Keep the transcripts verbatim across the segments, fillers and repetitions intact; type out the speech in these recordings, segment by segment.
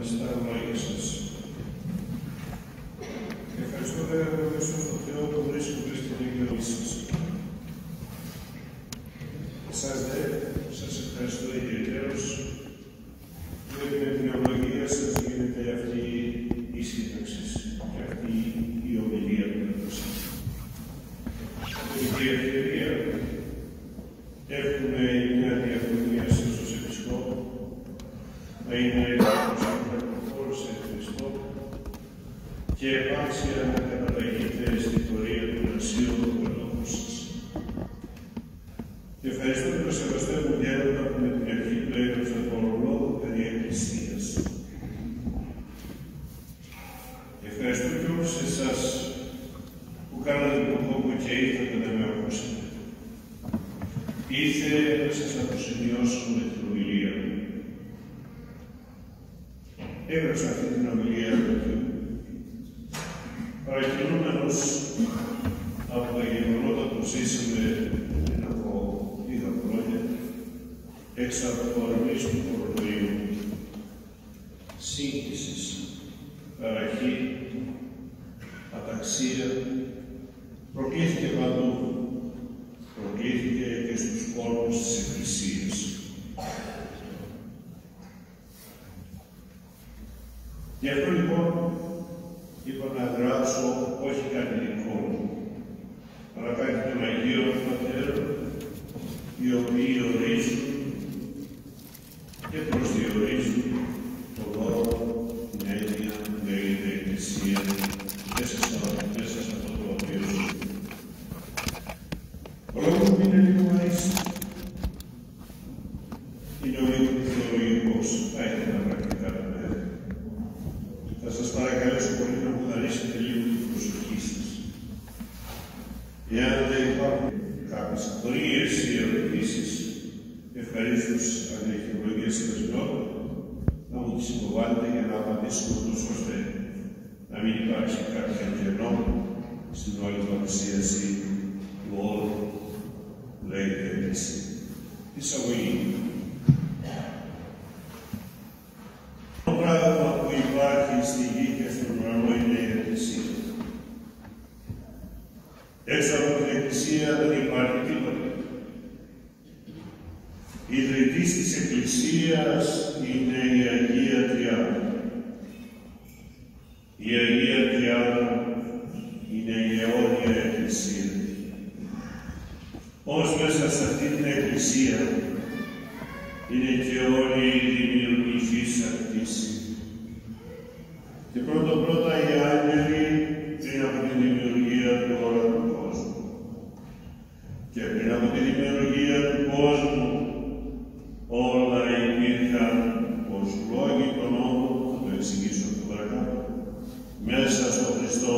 τον Σταύρο Ιησούς. Ευχαριστώ, Δε Αγωγήσου, τον Θεό που βρίσκονται στην Αγιορή σας. Εσάς, Δε, σας ευχαριστώ ιδιαίτερως, διότι με την ευλογία σας γίνεται αυτή η σύνταξη και αυτή η ομιλία που έδωσα. Με την ευκαιρία έχουμε μια διαφωνία σας ως Επισκόπο, να είναι ένας πραγματικός Χριστό και επάξια να καταταγείτε στην πορεία των Ασίων των λόγων σας. Και ευχαριστούμε τον Σεβαστέ μου Γέροντα που με την αρχή πλέγραψε τον λόγο περί Εκκλησίας. Ευχαριστούμε και όλους εσάς που κάνατε τον κόπο και ήρθατε να με ακούσετε. Ήρθε να σας αποσημειώσω με την ομιλία μου. Έγραψα αυτή την ομιλία του, παρακινούμενος από τα γεγονότα που ζήσαμε πριν από λίγα χρόνια, εξ αφορμής του κορονοϊού, σύγχυσης, παραχή, αταξία, προκλήθηκε παντού, προκλήθηκε και στους κόλπους της Εκκλησίας. Γι' αυτό λοιπόν είπα να γράψω όχι κάτι δικό μου, αλλά κάτι των Αγίων Πατέρων, οι οποίοι ορίζουν και προσδιορίζουν τον λόγο, την έννοια, την Αγία Εκκλησία, μέσα σε αυτό το οποίο ζουν. Ο λόγος μου είναι λίγο αρίστη. Είναι ο λίγο θεολογικός, θα ήθελα πρακτικά να έρθει. Θα σας παρακαλέσω πολύ να μου δανείσετε λίγο την προσοχή σας. Εάν δεν υπάρχουν κάποιες απορίες ή ερωτήσεις, ευχαρίστως αν έχει ευλογία σας λόγω, να μου τις υποβάλλετε για να απαντήσουμε ούτως ώστε να μην υπάρξει κάποια κενό στην όλη παρουσίαση του όρου που λέγεται Εκκλησία. Εισαγωγή. Το πράγμα που υπάρχει στη γη και στον ουρανό είναι η Εκκλησία. Έξω από την Εκκλησία δεν υπάρχει τίποτα. Η ιδρυτής της Εκκλησίας είναι η Αγία Τριάδα. Η Αγία Τριάδα είναι η αιώνια Εκκλησία. Ως μέσα σε αυτή την Εκκλησία είναι και όλη η δημιουργική ακτήση. Και πρώτο πρώτα οι άγγελοι πριν από τη δημιουργία του όρου του κόσμου. Και πριν από τη δημιουργία του κόσμου όλα υπήρχαν ως λόγοι των νόμων, θα το εξηγήσω από το παρακάτω, μέσα στον Χριστό,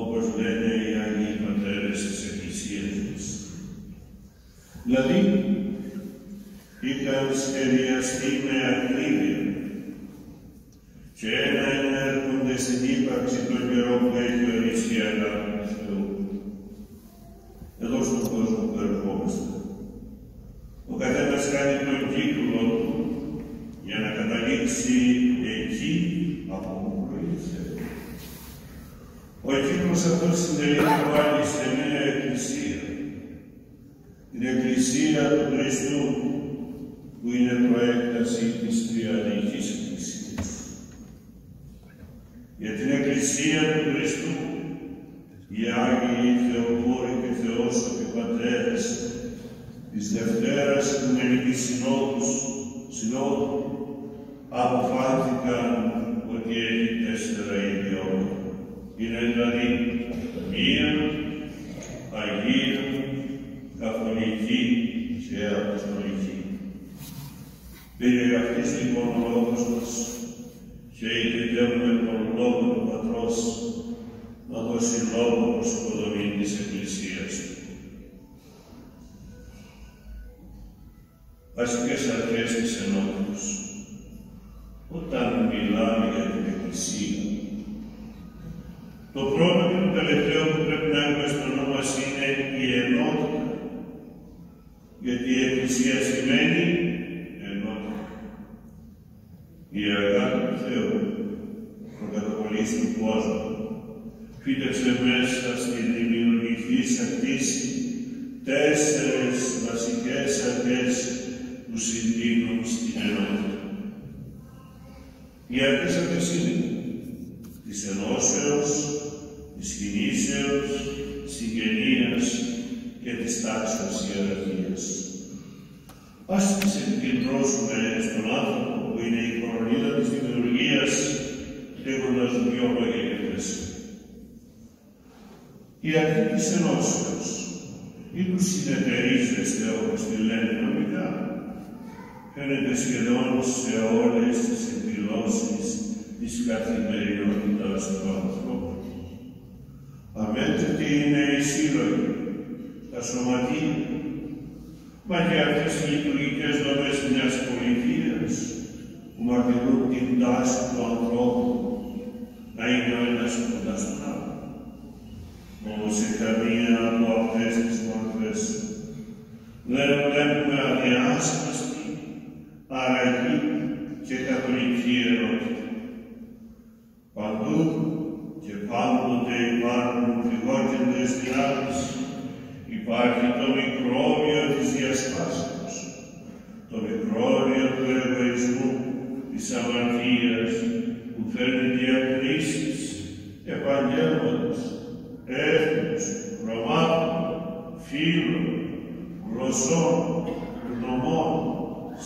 όπως λένε οι Άγιοι Πατέρες της Εκκλησίας μας. Δηλαδή, ήταν σχεδιαστεί με ακρίβεια και να ενέρχονται στην ύπαρξη τον καιρό που έχει ορίσει η αγάπη του Θεού. Εδώ στον κόσμο που ερχόμαστε, ο καθένας κάνει τον κύκλο του για να καταλήξει εκεί από όπου προήλθε. Ο κύκλος αυτός συντελείται πάλι σε μια Εκκλησία, την Εκκλησία του Χριστού, που είναι προέκταση της Τριαδικής Εκκλησίας. Για την Εκκλησία του Χριστού, οι Άγιοι Θεοπόροι και Θεόσοφοι Πατέρες της Δευτέρας Οικουμενικής Συνόδους, Συνόδου, αποφάνθηκαν ότι έχει τέσσερα ιδιώματα. Είναι δηλαδή μία, Αγία, Καθολική και Αποστολική. Περιγραφής λοιπόν ο λόγος μας και επιτεύουμε τον λόγο του Πατρός να δώσει λόγο προς οικοδομή της Εκκλησίας του. Βασικές αρχές της ενότητας. Όταν μιλάμε για την Εκκλησία, το πρώτο και το τελευταίο που πρέπει να έχουμε στο νου μας είναι η ενότητα. Γιατί η Εκκλησία σημαίνει ενότητα. Η αγάπη, Dumnezeu, rugătorii în poază. Φύτεψε μέσα στη δημιουργική ακτίση τέσσερες βασικές αρχές που συντείνουν στην ενότητα. Οι αρχές αυτές είναι της ενώσεως, της κινήσεως, της συγγενείας και της τάξης ιεραρχίας. Ας τις επικεντρώσουμε στον άνθρωπο που είναι η κορονίδα της δημιουργίας, λέγοντας δυο λόγια και μέσα. Η αρχή της ενώσεως ή του συνεταιρίζεστε, όπως τη λένε νομικά, φαίνεται σχεδόν σε όλες τις εκδηλώσεις της καθημερινότητας του ανθρώπου. Αμέτρητη είναι η σύλλογη, τα σωματεία, μα και αυτές οι λειτουργικές δομές μιας πολιτείας που μαρτυρούν την τάση του ανθρώπου να είναι ο ένας κοντά στον άλλο. Όμως η καμία από αυτές τις μορφές δεν βλέπουμε αδιάσπαστη, αραγή και καθολική ενότητα. Παντού και πάντοτε υπάρχουν πληγόκεντες δυνάμεις. Υπάρχει το μικρόβιο της διασπάσεως, το μικρόβιο του εγωισμού, της αμαρτίας που φέρνει διακρίσεις και επαγγέλματος, έθνους, χρωμάτων, φίλων, γλωσσών, γνωμών,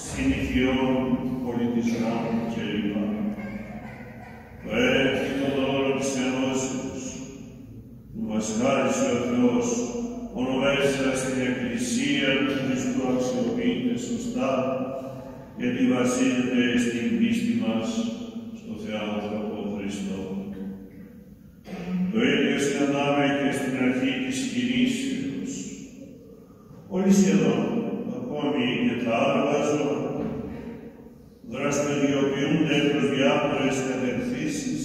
συνηθιών, πολιτισμών κλπ. Το έντυπο δώρο της ενώσεως που μας χάρισε ο Θεός, μόνο μέσα στην Εκκλησία του Χριστού αξιοποιείται σωστά, γιατί βασίζεται στην πίστη μας στο Θεάνθρωπο Χριστό. Το ίδιο συναντάμε και στην αρχή της κινήσεως. Όλοι σχεδόν, ακόμη και τα άλλα ζώα, δραστηριοποιούνται προς διάφορες κατευθύνσεις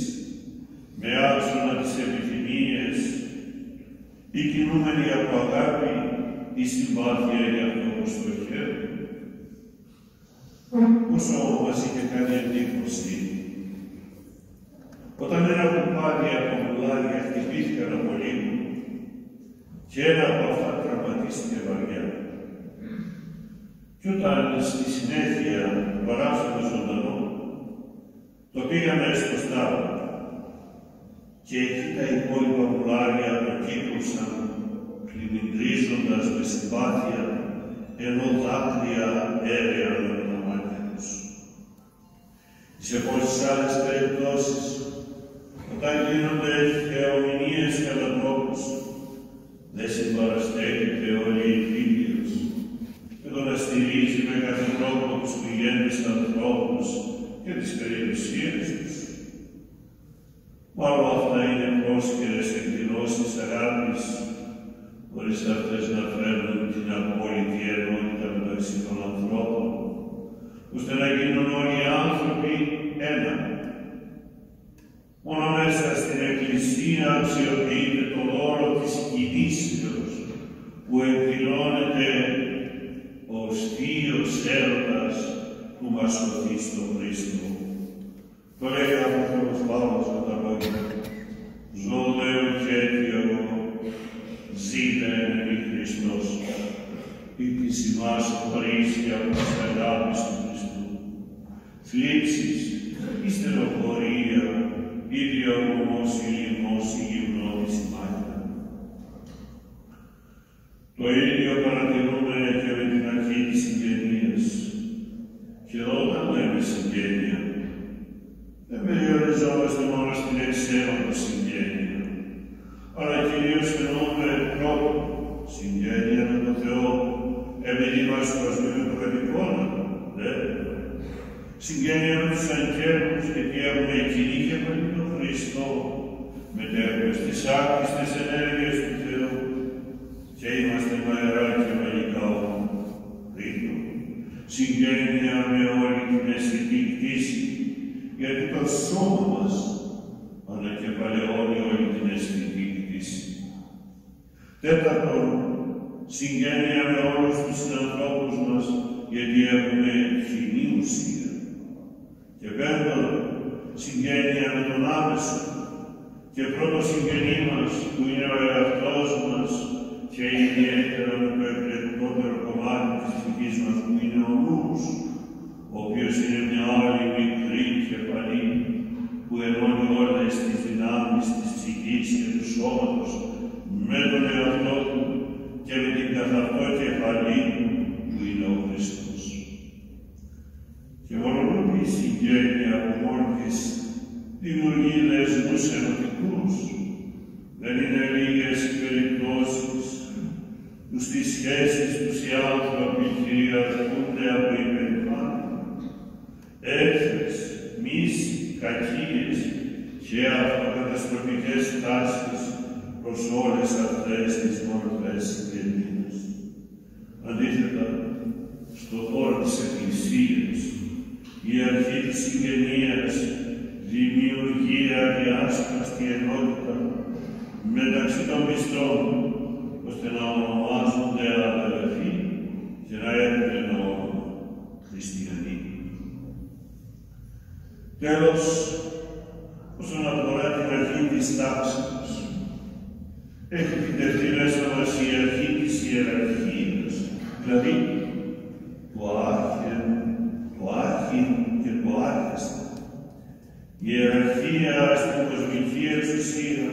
με άξονα τις επιθυμίες, ή κινούμενοι από αγάπη ή συμπάθεια για αυτό που στοχεύει. Όσο μας είχε κάνει εντύπωση, όταν ένα κουμπάρι από μουλάρια χτυπήθηκαν από λίγο και ένα από αυτά τραυματίστηκε βαριά. Κι όταν στη συνέχεια παράσαμε ζωντανό, το πήγαμε στο στάδιο και εκεί τα υπόλοιπα μουλάρια ανακύκλωσαν, πλημμυρίζοντας με συμπάθεια, ενώ δάκρυα έρεαν από τα μάτια τους. Σε πολλές άλλες περιπτώσεις, όταν γίνονται θεομηνίες κατά τρόπους, δεν συμπαραστέκεται όλη η Φίλιος και το να στηρίζει με κάθε τρόπο τους πηγαίνεις στα ανθρώπους και τις περιουσίες τους. Μάλλον αυτά είναι πρόσκαιρες εκδηλώσεις αγάπης, χωρίς αυτές να φέρνουν την απόλυτη ενότητα μεταξύ των ανθρώπων, ώστε να γίνουν όλοι οι άνθρωποι ένα. Μόνο μέσα στην Εκκλησία αξιοποιείται το δώρο της κινήσεως που εκδηλώνεται ο στήλος έρωτας που μας σωθεί στον Χριστό. Το λέει ο Απόστολος Παύλος με τα λόγια. Ζω δε ουκέτει εγώ, ζείτε εν Χριστός, ή της ημάς χωρίσει από τις αγάπης του Χριστού. Θλίψεις ή στενοχωρία, ή διαγωγός ή λιμός ή γυμνό της μάγια. Το ίδιο παρατηρούμε και με την αρχή της συγγενείας. Και όταν λέμε συγγένεια, δεν περιοριζόμαστε μόνο στην εξαίρετο συγγένεια, αλλά κυρίως εννοούμε τρόπο συγγένεια με τον Θεό, επειδή μας προσβήνει το κατηγόνα, δε. Συγγένεια με τους αγγέλους, γιατί έχουμε κοινή και με τον Χριστό, μετέχουμε στις άκριστες ενέργειες του Θεού και είμαστε μαερά και μαγικά όμως. Ρίτο. Συγγένεια με όλη την αισθητή κτήση, γιατί το σώμα μας ανακεφαλαιώνει όλη την αισθητή κτήση. Τέταρτον, συγγένεια με όλους τους συνανθρώπους μας, γιατί έχουμε κοινή ουσία. Και πέμπτον, συγγένεια με τον άμεσο και πρώτο συγγενή μας που είναι ο εαυτός μας και ιδιαίτερα το εκλεκτότερο κομμάτι της ψυχής μας που είναι ο νους, ο οποίος είναι μια άλλη μικρή κεφαλή που ενώνει όλες τις δυνάμεις της ψυχής και του σώματος με τον εαυτό του και με την καθαυτό κεφαλή που είναι ο Χριστός. Και ολόκληρη η συγγένεια από μόνη της δημιουργεί δεσμούς ενωτικούς. Δεν είναι λίγες οι περιπτώσεις που στις σχέσεις τους οι άνθρωποι κυριαρχούνται από υπερηφάνεια, έφες, μίση, κακίες και αυτοκαταστροφικές τάσεις προς όλες αυτές τις μορφές συγγενείας. Αντίθετα, στον χώρο της Εκκλησίας, η αρχή της συγγενείας δημιουργεί αδιάσπαστη ενότητα μεταξύ των πιστών, ώστε να ονομάζονται αδελφοί και να έχουν ένα όνομα χριστιανοί. Τέλος, όσον αφορά την αρχή της τάξης, έχει επιτευχθεί μέσα μας η αρχή της ιεραρχίας, δηλαδή το άρχιν, το άρχιν και το άρχιστα. Η ιεραρχία στην κοσμική εξουσία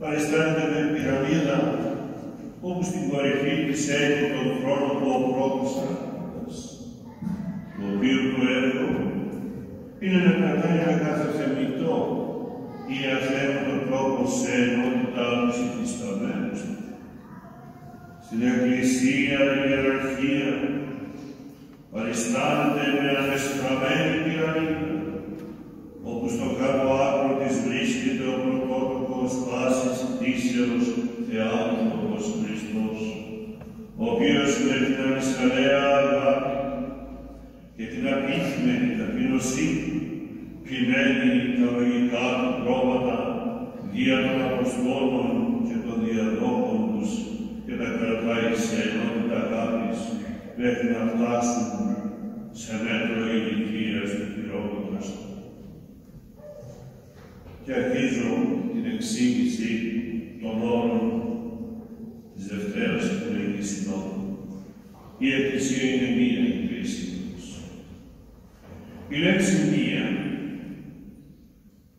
παριστάνεται με πυραμίδα, όπου στην κορυφή της έχει τον χρόνο του ο πρώτος άρχοντας, το οποίο το έργο είναι να κρατάει ένα κάθε θεμητό ή αθέμητο τρόπο σε ενότητα τους υφισταμένους. Στην Εκκλησία η ιεραρχία παριστάνεται με ανεστραμμένη πυραμίδα, όπου στο κάτω άκρο της βρίσκεται ο πρωτότοκος πάσης κτήσεως Θεάνθρωπος Χριστός, ο οποίος με την ανισκαλέα αγάπη και την απίθμενη ταπεινωσή πειναίνει τα λογικά του πρόβατα δια των Αποστόλων και των διαδόχων τους και τα κρατάει σε ενότητα αγάπης μέχρι να φτάσουν σε μέτρο ηλικίας του πυρόβατος. Και αρχίζω την εξήγηση των όρων της Δευτέρας του Λαϊκής Συνόδου. Η Εκκλησία είναι μία, η Κρίση μας. Η λέξη μία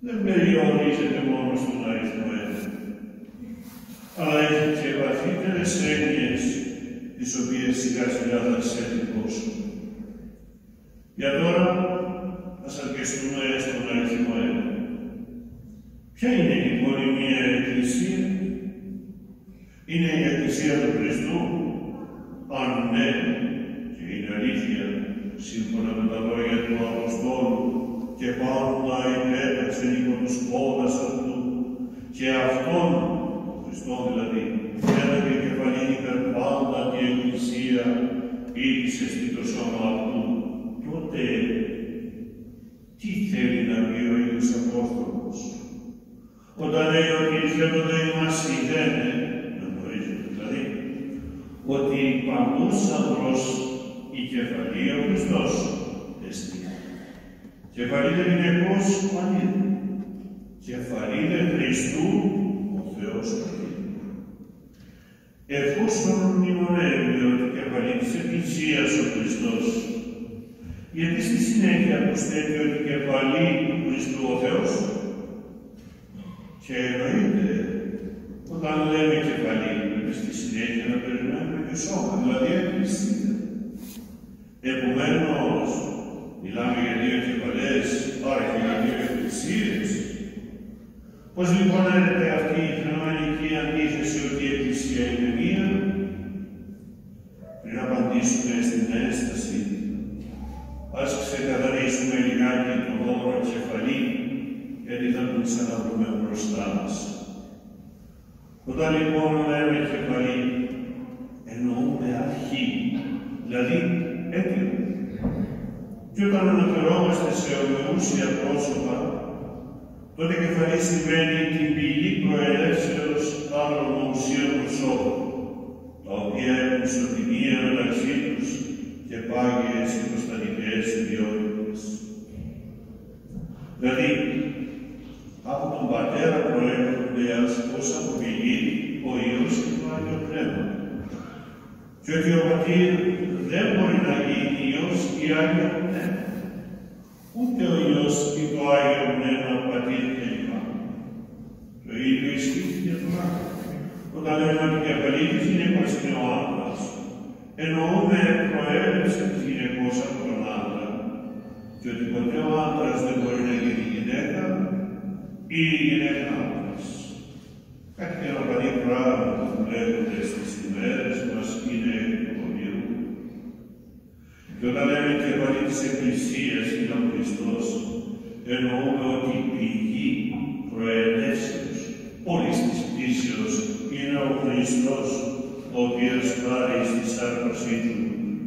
δεν περιορίζεται μόνο στον αριθμό ένα, αλλά έχει και βαθύτερες έννοιες, τις οποίες σιγά σιγά θα σε εντυπώσουν. Για τώρα, ας αρκεστούμε στον αριθμό ένα. Ποια είναι λοιπόν η μία Εκκλησία? Είναι η Εκκλησία του Χριστού, αν ναι, και είναι αλήθεια, σύμφωνα με τα λόγια του Αποστόλου, και πάντα υπέταξεν υπό τους κόδας αυτού, και αυτόν, τον Χριστό δηλαδή, έναντι κεφαλή υπερ πάντα η Εκκλησία ήλυσε στην το σώμα αυτού. Τότε, τι θέλει να πει ο ίδιος Απόστολος? Όταν λέει ότι θέλονται είμαστε ιδένε, να γνωρίζουμε δηλαδή, ότι παντούσα προς η κεφαλή ο Χριστός εστί. Κεφαλή δεν είναι πώς πανίδε. Κεφαλή δεν Χριστού ο Θεός πανίδε. Εφόσον μνημονεύει ότι κεφαλή της Εκκλησίας ο Χριστός, γιατί στη συνέχεια πιστεύει ότι κεφαλή του Χριστού ο Θεός. Και εννοείται, όταν λέμε κεφαλή, στη συνέχεια να περιμένουμε και σώμα, δηλαδή εκκλησία. Επομένως, μιλάμε για δύο κεφαλές, άρα και για δύο εκκλησίες. Πώς λοιπόν έρχεται αυτή η φαινομενική αντίθεση ότι η εκκλησία είναι μία? Πριν απαντήσουμε στην ένσταση, ας ξεκαθαρίσουμε λιγάκι τον όρο κεφαλή, γιατί θα τον ξαναβρούμε μπροστά μας. Όταν λοιπόν λέμε κεφαλή, εννοούμε αρχή, δηλαδή έτοιμο. Και όταν αναφερόμαστε σε ομοιούσια πρόσωπα, τότε κεφαλή σημαίνει την πηγή προελεύσεως άλλων ομοιουσίων προσώπων, τα οποία έχουν ισοτιμία μεταξύ τους και πάγιες υποστατικές ιδιότητες. Δηλαδή, από τον Πατέρα προέρχονται ως αποβιλή ο Υιός και το Άγιο Πνεύμα. Και ότι ο Πατήρ δεν μπορεί να γίνει Υιός ή Άγιο Πνεύμα. Ούτε ο Υιός ή το Άγιο Πνεύμα Πατήρ κλπ. Το ίδιο ισχύει και το Άγιο. Όταν λέμε ότι η απαλήτη γυναίκας είναι ο άντρας, εννοούμε προέλευση της γυναικός από τον άντρα, και ότι ποτέ ο άντρας δεν μπορεί να γίνει γυναίκα ή γυναίκα άντρας. Κάτι αναπαλή πράγμα που βλέπετε στις ημέρες μας είναι εκπονήρου. Και όταν λέμε και πάλι της Εκκλησίας είναι ο Χριστός, εννοούμε ότι η πηγή προελεύσεως όλης της πτήσεως είναι ο Χριστός, ο οποίος πάρει στη σάρκωσή του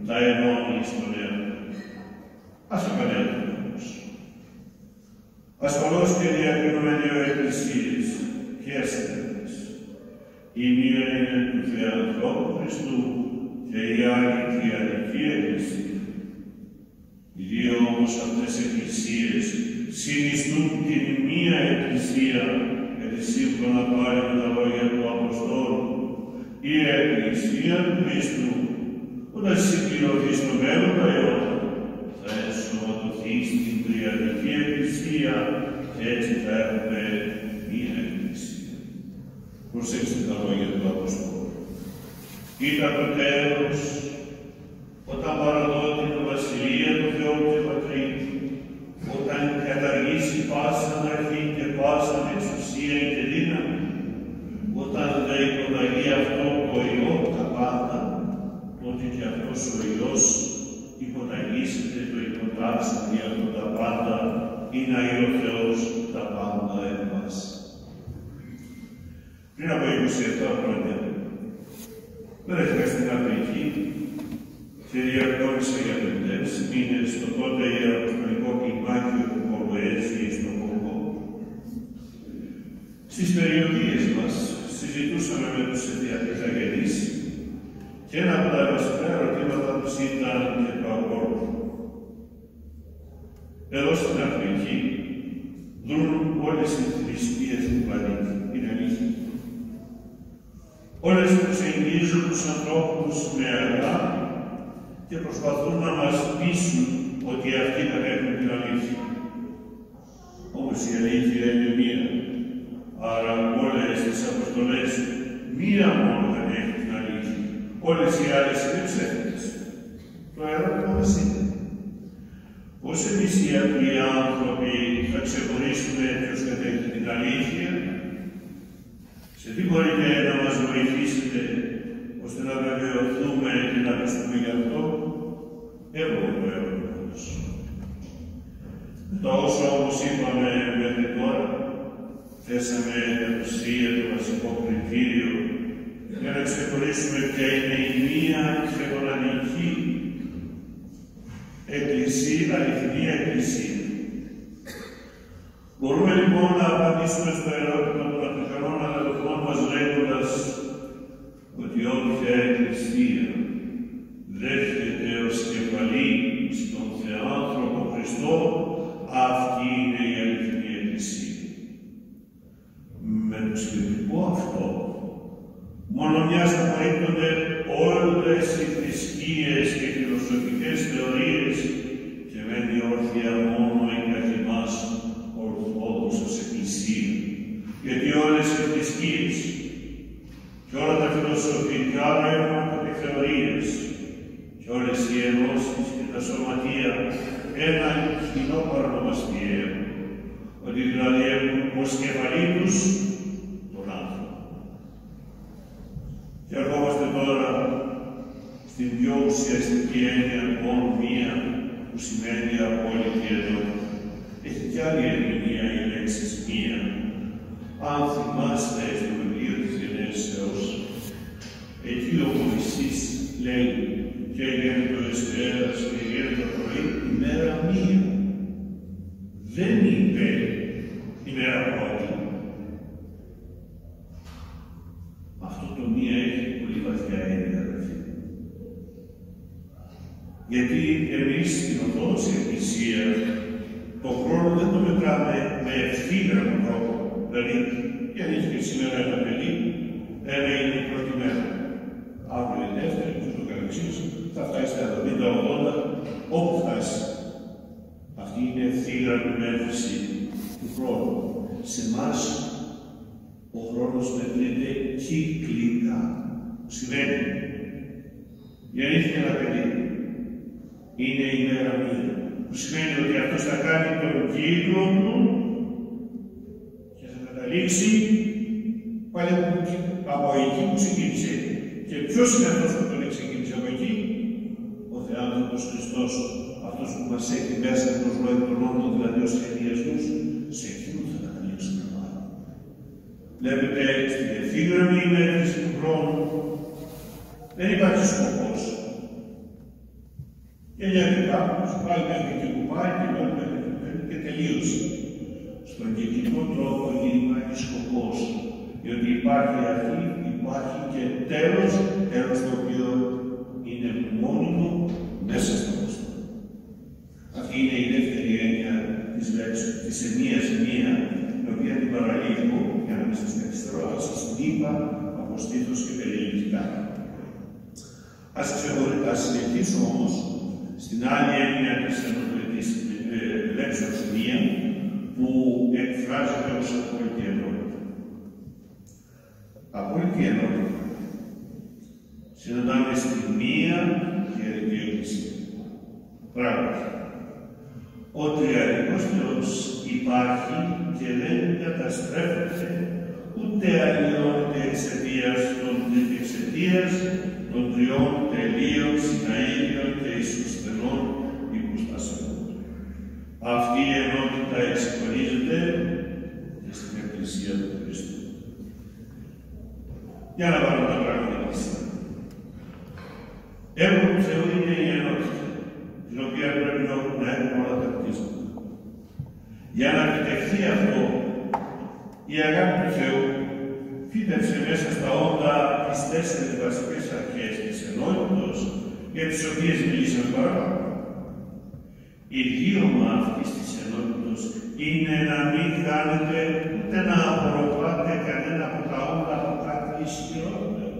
τα ενώνει στον έργο. Ας επανέλθουμε όμως. Ασφαλώς και διακρίνουμε δύο εκκλησίες και ασθένειες. Η μία είναι του Θεανθρώπου Χριστού και η άλλη η Ιατρική Εκκλησία. Οι δύο όμως αυτές εκκλησίες συνιστούν την μία εκκλησία, γιατί σύμφωνα πάλι με τα λόγια του Αποστόλου, η Εκκλησία του Χριστού, όταν συμπληρωθεί στο μέλλον του αιώνα, θα ενσωματωθεί στην Τριαδική Εκκλησία και έτσι θα έχουμε μία Εκκλησία. Προσέξτε τα λόγια του Αποστόλου. Ήταν το τέλος, όταν παραδότη την Βασιλεία του Θεού και Πατρίδου, όταν καταργήσει πάσαν αρχή και πάσαν εξουσία και δύναμη, όταν θα υποταγεί αυτό το Υιό τα πάντα, τότε και αυτός ο Υιός υποταγήσεται, το υποτάξεται από τα πάντα, είναι Άγιος Θεός τα πάντα εν μας. Πριν από είκοσι επτά χρόνια, βρέθηκα στην Αφρική και διακόνησα για πεντές μήνες στο τότε ιεραποστολικό κλιμάκιο του Κομποέτσι στο Κογκό. Στις περιοδίες μας, συζητούσαμε με τους διαθεταγενείς και ένα από τα βασικά ερωτήματα τους ήταν και το αγόρου. Εδώ στην Αφρική δρούν όλες οι θρησκείες του πλανήτη, είναι αλήθεια. Όλες προσεγγίζουν τους ανθρώπους με αγάπη και προσπαθούν να μας πείσουν ότι αυτοί θα έχουν την αλήθεια. Όμως η αλήθεια είναι μία. Άρα όλες τις αποστολές, μία μόνο δεν έχει την αλήθεια. Όλες οι άλλες είναι ψεύτες. Το ερώτημα μας είναι, πώς εμείς οι απλοί άνθρωποι θα ξεχωρίσουμε ποιος κατέχει την αλήθεια, σε τι μπορείτε να μας βοηθήσετε ώστε να βεβαιωθούμε και να πιστούμε γι' αυτό, εγώ το ερώτημα μας. Τα όσα όμως είπαμε μέχρι τώρα, θέσαμε ουσία το βασικό κριτήριο για να ξεχωρίσουμε ποια είναι η μία και μοναδική εκκλησία, αληθινή εκκλησία. Μπορούμε λοιπόν να απαντήσουμε στο ερώτημα του Ατυχανών αγαπητών μας λέγοντας ότι όποια εκκλησία δέχεται ως κεφαλή στον Θεάνθρωπο Χριστό, αυτή είναι η αληθινή εκκλησία. Με το σκεπτικό αυτό, μόνο μιας απορρίπτονται όλες οι θρησκείες και φιλοσοφικές θεωρίες και μένει όρθια μόνο η καθημερινή μας ορθόδοξος εκκλησία. Γιατί όλες οι θρησκείες και όλα τα φιλοσοφικά ρεύματα και θεωρίες και όλες οι ενώσεις και τα σωματεία έναν κοινό παρανομαστία, ότι δηλαδή έχουν ως κεφαλή τους τον άνθρωπο. Και ερχόμαστε τώρα στην πιο ουσιαστική έννοια, μόνο μία που σημαίνει απόλυτη εδώ. Έχει κι άλλη ερμηνεία η λέξη μία. Αν θυμάστε στο βιβλίο της Γενέσεως, εκεί ο Μωυσής λέει και έγινε το Εσπέρας και έγινε το πρωί, ημέρα μία. Δεν είπε ημέρα πρώτη. Αυτό το μία έχει πολύ βαθιά έννοια. Γιατί εμείς στην Ορθόδοξη Εκκλησία το χρόνο προποροδεύουμε με, με ευθύγραμμο τρόπο. Δηλαδή, γιατί και σήμερα ένα παιδί, ένα είναι προτιμένα. Αύριο είναι δεύτερη, το καλεξής, θα φτάσει στα εβδομήντα ογδόντα, όπου φτάσει. Αυτή είναι ευθύγραμμη μέτρηση του χρόνου. Σε εμάς, ο χρόνος μετρείται κυκλικά. Σημαίνει, γεννήθηκε ένα παιδί. Είναι η μέρα μου. Που σημαίνει ότι αυτός θα κάνει τον κύκλο του και θα καταλήξει πάλι από εκεί που ξεκίνησε. Και ποιος είναι αυτός που τον ξεκίνησε από εκεί? Ο Θεάνθρωπος Χριστός, αυτός που μας έχει μέσα από τον λόγο των όντων, δηλαδή ως σχεδιασμούς, σε εκείνο θα καταλήξουμε πάλι. Βλέπετε, στην ευθύγραμμη ημέρηση του χρόνου δεν υπάρχει σκοπός. Και μια δεκάπτω, πάλι μέχρι και κουμπάρι, και πάλι μέχρι και κουμπάρι, και τελείωσε. Στον κυκλικό τρόπο υπάρχει σκοπός. Διότι υπάρχει αρχή, υπάρχει και τέλος, τέλος το οποίο είναι μόνιμο μέσα στον κόσμο. Αυτή είναι η δεύτερη έννοια της λέξης, της ενίας μία, την οποία την παραλείπω, για να μην σας καθυστερώ, αλλά σας την είπα αποστήθως και περιεκτικά. Ας, ας συνεχίσω όμως στην άλλη έννοια της λέξης μία, που εκφράζεται ως απόλυτη ενότητα. Απόλυτη ενότητα. Συναντάμε στη μία και την Εκκλησία. Πράγματι, ο τριαδικός Θεός υπάρχει και δεν καταστρέφεται, ούτε αλλοιώνεται εξαιτίας των εξαιτίας των τριών τελείων συναίδειων και ισοσθενών υποστάσεων. Αυτή η ενότητα εξαφανίζεται και στην Εκκλησία του Χριστού. Για να βάλουμε τα πράγματα μέσα. Έργο του Θεού είναι η ενότητα, την οποία πρέπει να έχουμε όλα τα κτίσματα. Για να επιτευχθεί αυτό, η αγάπη του Θεού φύτευσε μέσα στα όντα τις τέσσερις βασικές αρχές της ενότητος, για τις οποίες μιλήσαμε παραπάνω. Ιδίωμα αυτής της ενότητος είναι να μην κάνετε ούτε να απορροφάτε κανένα από τα όντα από κάτι ισχυρότερο.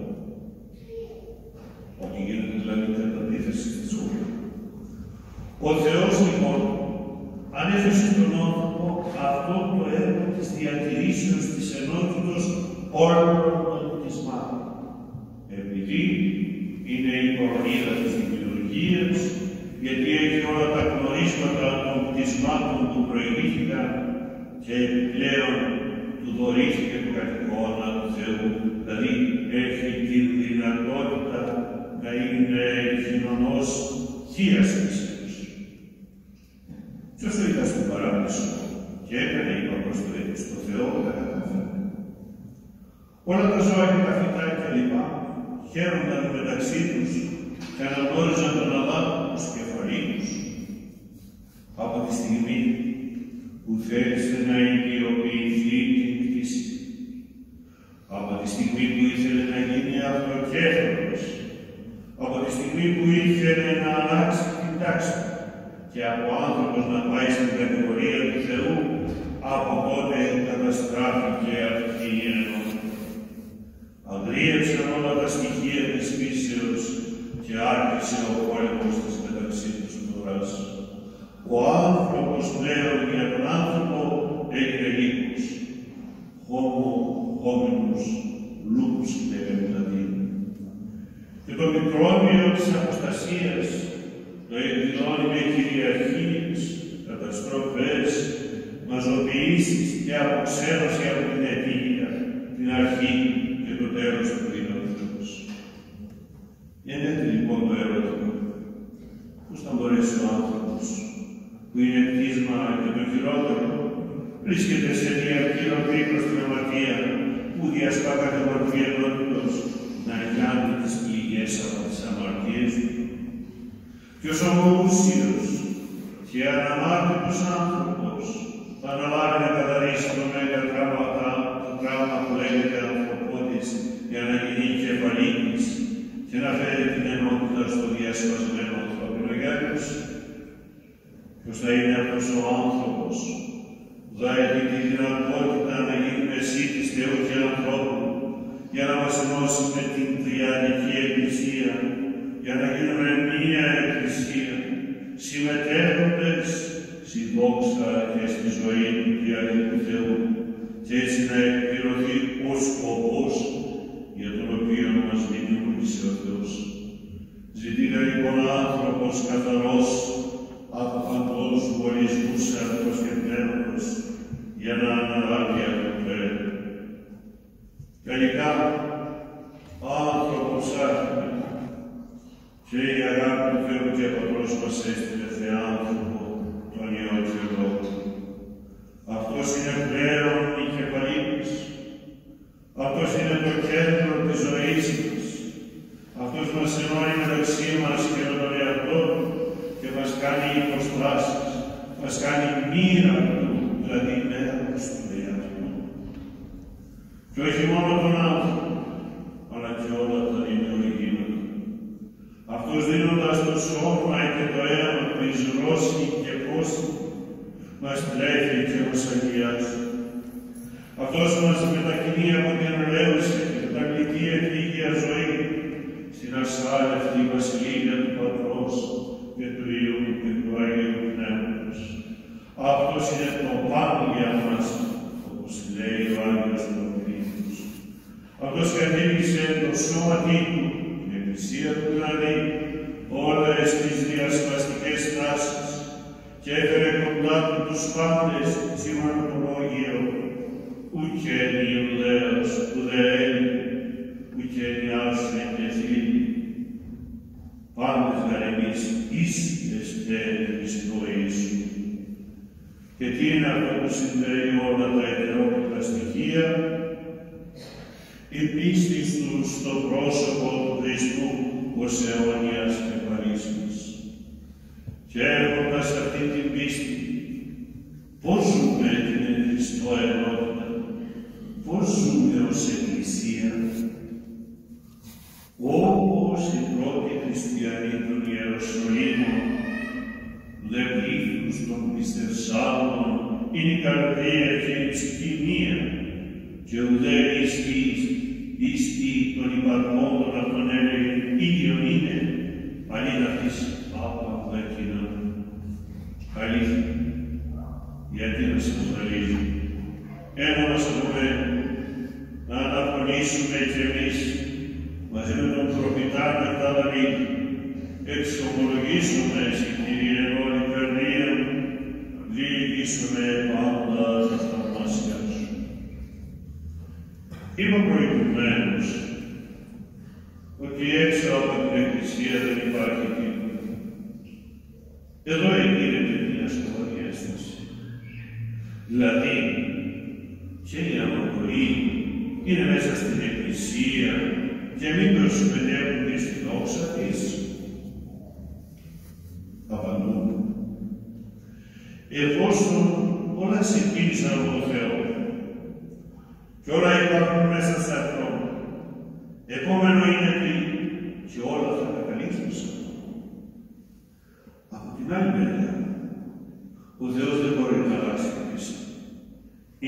Ό,τι γίνεται δηλαδή κατά αντίθεση τη ζωή. Ο Θεός λοιπόν ανέθεσε στον άνθρωπο αυτό το έργο της διατηρήσεως της ενότητος όλων των πληθυσμάτων. Επειδή είναι η κορονίδα της δημιουργίας, γιατί έχει όλα τα γνωρίσματα των πληθυσμάτων που προηγήθηκαν και πλέον του δωρήθηκε το κατοικώνα του Θεού, δηλαδή έχει την δυνατότητα να είναι κοινωνός θείας της Θεός. Ποιος το ήταν στον παράδεισο και έκανε η παγκοσμία στο Θεό τα καταφέρνει. Όλα τα ζώα και τα φυτά κλπ. Χαίρονταν μεταξύ τους και αναγνώριζαν τον Αδάμ ως κεφαλή τους. Από τη στιγμή που θέλησε να ιδιοποιηθεί την κτήση, από τη στιγμή που ήθελε να γίνει αυτοκέφαλος, από τη στιγμή που ήθελε να αλλάξει την τάξη και από άνθρωπος να πάει στην κατηγορία του Θεού, από τότε καταστράφηκε αυτή η ενότητα. Αγρίεψαν όλα τα στοιχεία της φύσεως και άρχισε ο πόλεμος της μεταξύ τους φθοράς. Ο άνθρωπος πλέον για τον άνθρωπο έγινε λύκος. Homo hominus lupus λέγαμε δηλαδή. Και το μικρόβιο της αποστασίας το εκδηλώνει με κυριαρχίες, καταστροφές, μαζοποιήσεις και αποξένωση από την αιτία, την αρχή και το τέλος του δύνατος. Γεννιέται λοιπόν το ερώτημα, πώς θα μπορέσει ο άνθρωπος που είναι κτίσμα και το χειρότερο, βρίσκεται σε διαρκή ροή προς την αμαρτία που διασπά κάθε μορφή ενότητος να κάνει τις πληγές από τις αμαρτίες του. Και ως ομογούσιος και αναμάρτητος άνθρωπος θα αναλάβει να καθαρίσει το μέγα τράμα που λέγεται ανθρωπότης για να γίνει κεφαλίτης και να φέρει την ενότητα στο διάσπασμένο ανθρώπινο γένος. Και ποιος θα είναι αυτός ο άνθρωπος, δάεται τη δυνατότητα να γίνουμε σύντης Θεού και ανθρώπου, για να μας ενώσει με την Τριανική Εκκλησία, για να γίνουμε μία Εκκλησία, συμμετέχοντες στη δόξα και στη ζωή του Τριανικού Θεού, και έτσι να εκπληρωθεί ο σκοπός για τον οποίο μας δημιούργησε ο Θεός. Ζητείται λοιπόν άνθρωπος καθαρός από παντός βολισμούς αρκοσκευμένος για να αναλάβει αυτό το έργο. Τελικά, άνθρωπο ψάχνει και η αγάπη του Θεού και ο Πατρός μας έστειλε θεάνθρωπο τον Υιό του Θεού. Αυτός είναι πλέον η κεφαλή μας. Αυτός είναι το κέντρο της ζωής μας. Αυτός μας ενώνει μεταξύ μας και με τον εαυτό και μας κάνει υποστράσεις, μας κάνει μοίρα του, δηλαδή μέρος του εαυτού. Και όχι μόνο τον άνθρωπο, αλλά και όλα τα δημιουργήματα. Αυτός δίνοντας το σώμα και το αίμα του εις ρώσει και πόση, μας τρέχει και μας αγιάζει. Αυτός μας μετακινεί από την ελέγχωση και την αγγλική ευλίγια ζωή στην ασάλευτη βασιλεία του Πατρός και του Υιού και του Αγίου Πνεύματος. Αυτός είναι το πάνω για μας, όπως λέει ο Άγιος Προφήτης. Αυτός κατήργησε το σώμα του, την εκκλησία του δηλαδή, όλες τις διασπαστικές τάσεις και έφερε κοντά του τους πάντες σήμαν το λόγιο. Ουκ εν Ιουδαίος, ουδέ Έλλην, ουκ εν Άσσεν και Ζήλι, πάντες γαρεμείς ίσχυες τέχνης του Ιησού. Και τι είναι αυτό που συνδέει όλα τα ετερόπιτα στοιχεία, η πίστη του στο πρόσωπο του Χριστού ως αιώνιας καθαρίσμης. Και έρχοντας αυτή την πίστη, πώς ζούμε την ενθριστοενότητα, πώς ζούμε ως Εκκλησία, όπως οι πρώτοι χριστιανοί των Ιεροσολύμων, λεβλήθους των πιστευσάλων, είναι η καρδία και η ψυχηνία, και ουδέ ίστη των υπαρμών των αυτών έλεγε, ίδιον είναι, αλήν αυτής άπαντα κοινά. Αλήθεια, γιατί να σας αλήθεια. Ένα μας απομένει να αναφωνήσουμε κι εμείς μαζί με τον προφητάνα τα Δαβίδη. Εξομολογήσουμε συγκυρία όλη η καρδία, διηγήσουμε πάντα τη θαυμάσια σου. Είπα προηγουμένως ότι έξω από την Εκκλησία δεν υπάρχει τίποτα. Εδώ γίνεται μια σοβαρή ένσταση. Δηλαδή, και η ανοχωρή είναι μέσα στην Εκκλησία και μην προσμετέχονται στη δόξα της. Απαντούν. Εφόσον όλα συγκίνησαν από τον Θεό και όλα υπάρχουν μέσα σε αυτό, επόμενο είναι ότι και όλα θα τα καλύψουν σε αυτό. Από την άλλη μεριά, ο Θεός δεν μπορεί να αλλάξει την πίστη.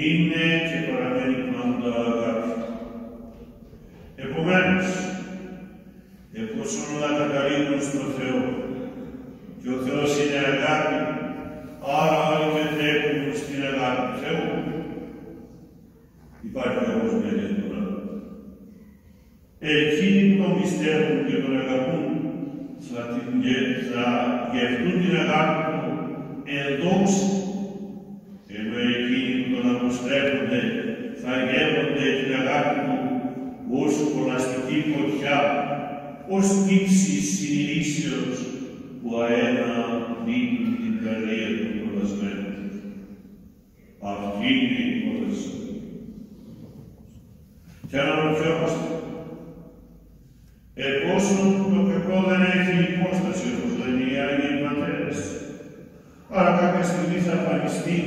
Είναι και παραμένει πάντα αγάπη. Επομένως, εφόσον όλα καταλήγουν στον Θεό και ο Θεός είναι αγάπη, άρα όλοι μετέχουν στην αγάπη του Θεού, υπάρχει όμως μια διαφορά. Εκείνοι που τον πιστεύουν και τον αγαπούν θα, την, θα γευτούν την αγάπη του ενδόξι, ενώ εκείνοι που τον αποστρέφονται θα γεύονται την αγάπη του ως κολαστική φωτιά, ως ύψη συνειδήσεως που αέρα δίνει την καρδία του κολλασμένου. Αυτή είναι η κόλαση. Και αναρωτιόμαστε, εφόσον το κακό δεν έχει υπόσταση όπως λένε οι Άγιοι Πατέρες, άρα κάποια στιγμή θα εμφανιστεί.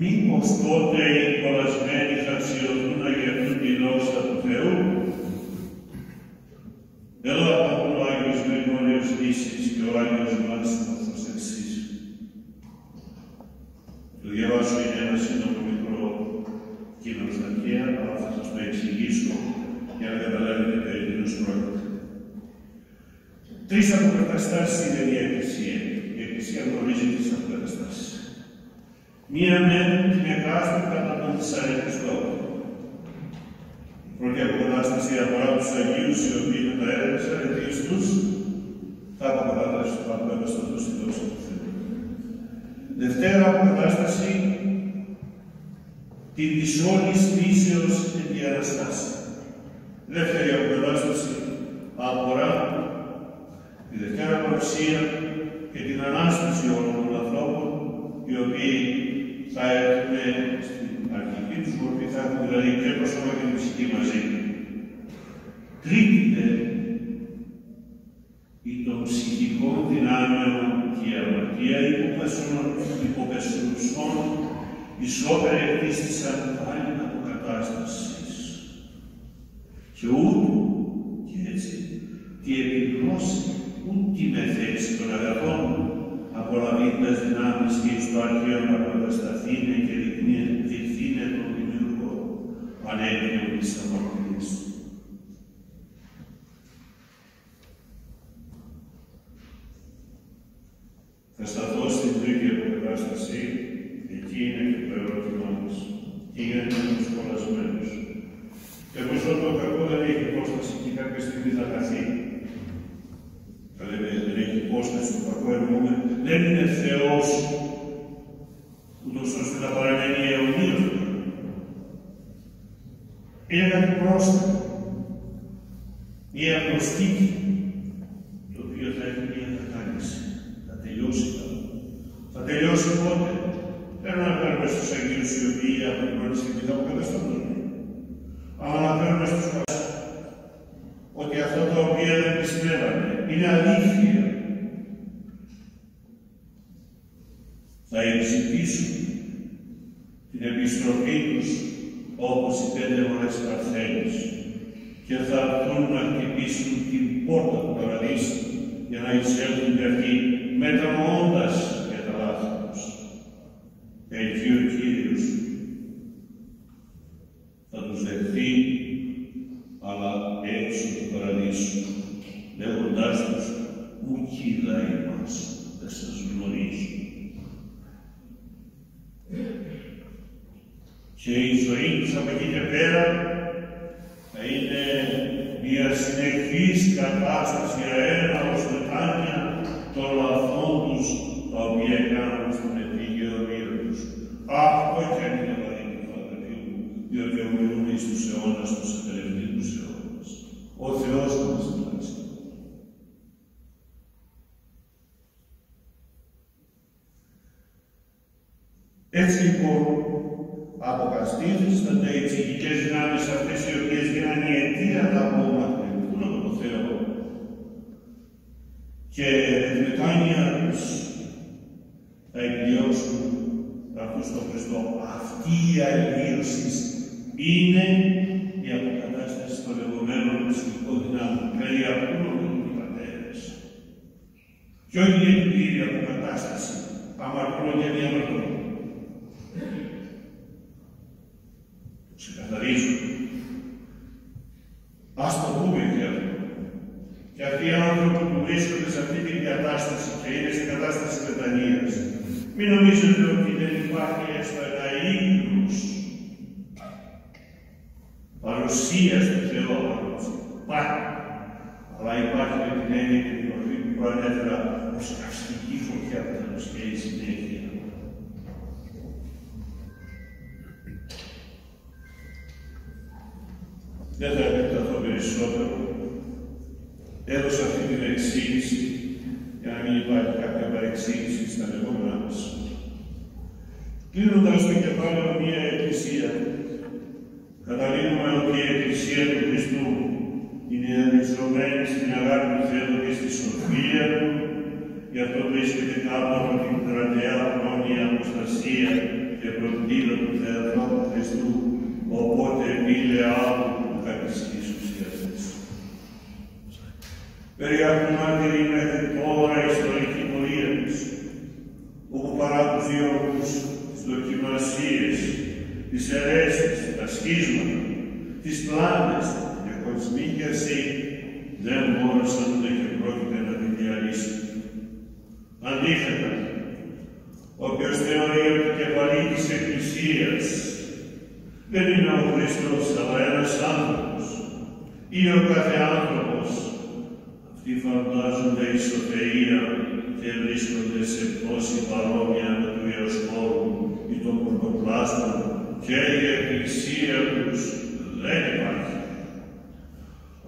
Μήπως τότε οι κολλασμένοι θα αξιωθούν να γευτούν τη δόξα του Θεού. Εδώ από τον Άγιος Γρηγόριος Λύσης και ο Άγιος Μάσιμος ως εξής. Το γερό σου είναι ένα σύντομο μικρό κοινοστατεία, αλλά θα σας το εξηγήσω για να καταλάβετε περί τίνος πρόκειται. Τρεις αποκαταστάσεις είναι η Εκκλησία. Η Εκκλησία γνωρίζει τις αποκαταστάσεις. Μία με την εκάστοτε κατά τον Θησαριανό Χριστό. Η πρώτη αποκατάσταση αφορά τους Αγίους, οι οποίοι μεταέρευσαν αιτίες τους, τα αποκατασταθούν στη δόξα του Θεού. Δευτέρα αποκατάσταση, την της όλης φύσεως εν τη Αναστάση. Δεύτερη αποκατάσταση αφορά τη δευτέρα παρουσία και την ανάσταση όλων των ανθρώπων, οι οποίοι θα έρθουν στην αρχική τους μορφή, θα έχουν δηλαδή και το σώμα και τη ψυχή μαζί. Τρίτη δε, η των ψυχικών δυνάμεων και η αμαρτία υποπεσουσών ισόπερ εκτής της αντάλληλης αποκατάστασης. Και ούτου, και έτσι, τη επιπλώση ούτη με θέση των αγαθών απολαμβάνοντας δυνάμεις και εις το αρχαίο να κατασταθήνε και διθύνε τον δημιουργό πανέγνιον της αμαρτίας. Θα σταθώ στην τρίτη αποκατάσταση, εκεί είναι και το ερώτημά μας. Τι γίνεται με τους κολλασμένους? Και πως ό, το κακό δεν έχει υπόσταση και κάποια στιγμή θα χαθεί. Δηλαδή δεν έχει υπόσταση, το κακό εννοούμε. Δεν είναι Θεός, ούτως ώστε να παραμένει η αιωνία. Είναι κάτι πρόσθετο, μια αποστήκη, το οποίο θα έχει μια κατάληξη. Τελειώσει τα. Θα τελειώσει πότε? Δεν αναφέρουμε στους Αγίους οι οποίοι από την πρώτη στιγμή θα αποκατασταθούν. Αλλά αναφέρουμε στους Αγίους ότι αυτά τα οποία δεν πιστεύανε είναι αλήθεια. Θα εξηγήσουν την επιστροφή τους όπως οι πέντε ώρες Παρθένης και θα έρθουν να χτυπήσουν την πόρτα του Παραδείσου για να εισέλθουν και αυτοί μετανοώντας για τα λάθη τους. Εκεί ο Κύριος θα τους δεχθεί, αλλά έξω του Παραδείσου, λέγοντάς τους, «Ούκοι λαοί μας δεν σας γνωρίζουν». Και η ζωή τους από εκεί και πέρα θα είναι μια συνεχής κατάσταση αέρα ως μετάνοια των λαθών τους, τα οποία κάνουν στον επίγειο βίο τους. Αυτό και αν είναι παρήκη του αδελφίου μου, διότι ομιλούν εις τους αιώνας, τους ατελευτικούς αιώνας. Ο Θεός θα μας αλλάξει. Έτσι λοιπόν, αποκαταστήθησαν οι ψυχικές δυνάμεις αυτές οι οποίες γίνανε η αιτία τα απόματα του από το Θεό. Και τη μετάνοια τους θα εκδιώξουν αυτούς στον Χριστό. Αυτή η αλλήλωση είναι η αποκατάσταση των λεγόμενων ψυχικών δυνάμεων. Δηλαδή ακούνε οι πατέρες. Και όχι η πλήρη αποκατάσταση. Αμαρτρών και διαμαρτρών. Ξεκαθαρίζουν. Ας το πούμε και αυτό. Και αυτοί οι άνθρωποι που βρίσκονται σε αυτή την κατάσταση και είναι στην κατάσταση μετανοίας, μην νομίζετε ότι δεν υπάρχει έστω ένα ίχνος παρουσίας του Θεού άνθρωπος. Υπάρχει. Αλλά υπάρχει με την έννοια και την μορφή που προανέφερα ως καυστική φωτιά που θα τους καίει συνέχεια. Δεν θα επεκταθώ περισσότερο. Έδωσα αυτή την εξήγηση για να μην υπάρχει κάποια παρεξήγηση στα λεγόμενά μας. Κλείνοντας το κεφάλαιο μια Εκκλησία, καταλήγουμε ότι η Εκκλησία του Χριστού είναι ενδειξωμένη στην αγάπη του Θεού και στη σοφία του, γι' αυτό βρίσκεται κάτω από την κρατεά χρόνια αποστασία και προτείνω του Θεατρό του Χριστού, οπότε μίλε άλλου του κακιστής ουσιαστής. Περί αυτού μάρτυροι μέχρι τώρα ιστορική πορεία της, όπου παρά τους δύο όρους της δοκιμασίες, τις αιρέσεις, τα σκίσματα, τις πλάνες, οι χωρισμοί και εσύ δεν μπόρεσαν ούτε και πρόκειται να την διαλύσουν. Αντίθετα, όποιος θεωρεί επικεφαλή της Εκκλησίας δεν είναι ο Χριστός, αλλά ένας άνθρωπος ή ο κάθε άνθρωπος. Αυτοί φαντάζονται ισοθεΐα και βρίσκονται σε πτώση παρόμοια με του ιεροσκόρου ή των πορτοπλάστων και η Εκκλησία τους δεν υπάρχει.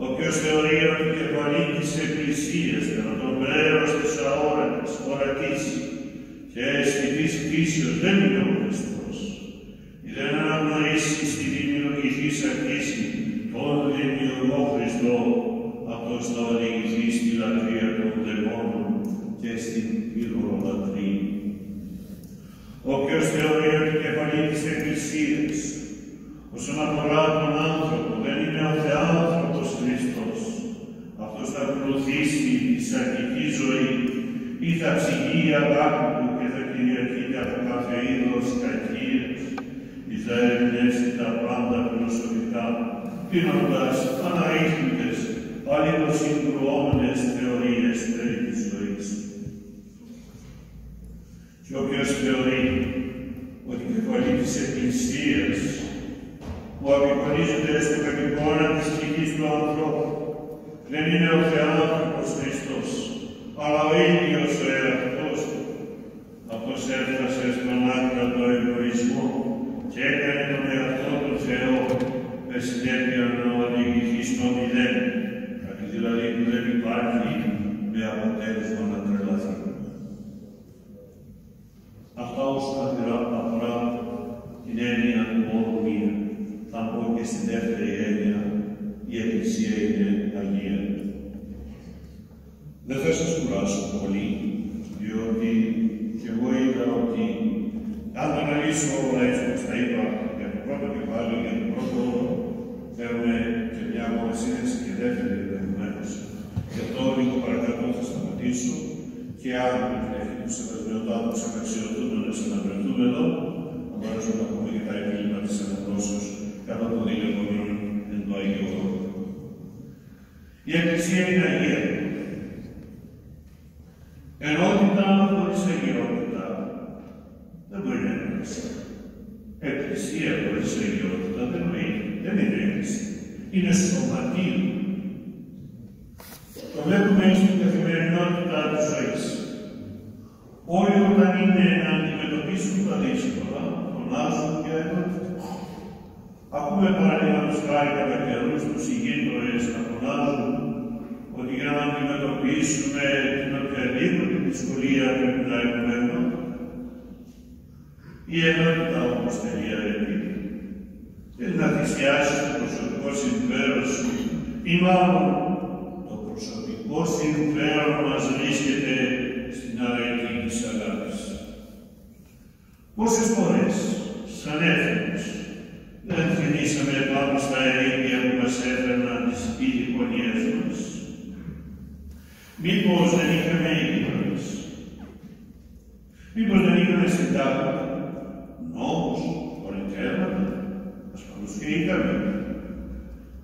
Όποιος θεωρεί επικεφαλή της Εκκλησίας κατά τον μέρος της αόρετης, ορατής και αισθητής πτήσεως δεν είναι ο Χριστός, ή δεν αναγνωρίσει στη δημιουργική σακίση τον δημιουργό Χριστό, αυτός θα οδηγηθεί στη λατρεία των δαιμόνων και στην ιδωλολατρία. Όποιος θεωρεί επικεφαλή της Εκκλησίας, όσον αφορά τον άνθρωπο, δεν είναι ο Θεάνθρωπος Χριστός. Αυτός θα ακολουθήσει τη σαρκική ζωή ή θα ψυγεί η αγάπη του και θα κυριαρχείται από κάθε είδος κακίες ή θα εμπνεύσει τα πάντα προσωπικά, δίνοντας αναρίχνητες, αλληλοσυγκρουόμενες θεωρίες περί της ζωής. Και όποιος θεωρεί ότι η κεφαλή της Εκκλησίας που απεικονίζεται στο κατηγόνα της ψυχής του ανθρώπου δεν είναι ο Θεάνθρωπος Χριστός, αλλά ο ίδιος ο εαυτός του. Αυτός έφτασε στον άκρατο εγωισμό και έκανε τον εαυτό του Θεό με συνέπεια να οδηγηθεί στο μηδέν, κάτι δηλαδή που δεν υπάρχει, με αποτέλεσμα να τρελαθεί. Αυτά όσον αφορά την έννοια του όρου μία. Θα πω και στη δεύτερη έννοια, η Εκκλησία είναι Αγία. Δεν θα σας κουράσω πολύ, διότι και εγώ είδα ότι αν το αναλύσω όλα έτσι όπως τα είπα για το πρώτο κεφάλαιο, για το πρώτο όρο, θέλουμε και μια ακόμα σύνδεση και δεύτερη ενδεχομένω. Γι' αυτό λίγο παρακαλώ θα σταματήσω και αν έχει του σεβασμιωτάτου απαξιωτούν να συναντηθούμε εδώ, να μπορέσουμε να πούμε και τα επίλημα τη αναγνώσεω κατά το δίλεπτο εν το Αγίου Όρου. Η Εκκλησία είναι Αγία. Ενότητα χωρίς αγιότητα δεν μπορεί να είναι Εκκλησία. Εκκλησία χωρίς αγιότητα δεν είναι, δεν είναι Εκκλησία. Είναι σωματείο. Το βλέπουμε στην καθημερινότητα της ζωής. Όλοι όταν είναι να αντιμετωπίσουν τα δύσκολα, φωνάζουν για ενότητα. Ακούμε παραδείγματος χάρη κατά καιρούς τους γείτονες να φωνάζουν ότι για να αντιμετωπίσουμε την οποιαδήποτε δυσκολία πρέπει να έχουμε ενότητα. Η ενότητα όμως τελειώνει. Δεν θα θυσιάσει το προσωπικό συμφέρον σου ή μάλλον το προσωπικό συμφέρον μας βρίσκεται στην αρετή της αγάπης. Πόσες φορές, σαν έφερος, δεν θυμήσαμε πάνω στα ερήπια που μας έφερναν τις ειδικονιές μας. Μήπως δεν είχαμε εικόνες, μήπως δεν είχαμε συντάγματα, νόμους, πολιτεύματα, ασφαλώς και είχαμε.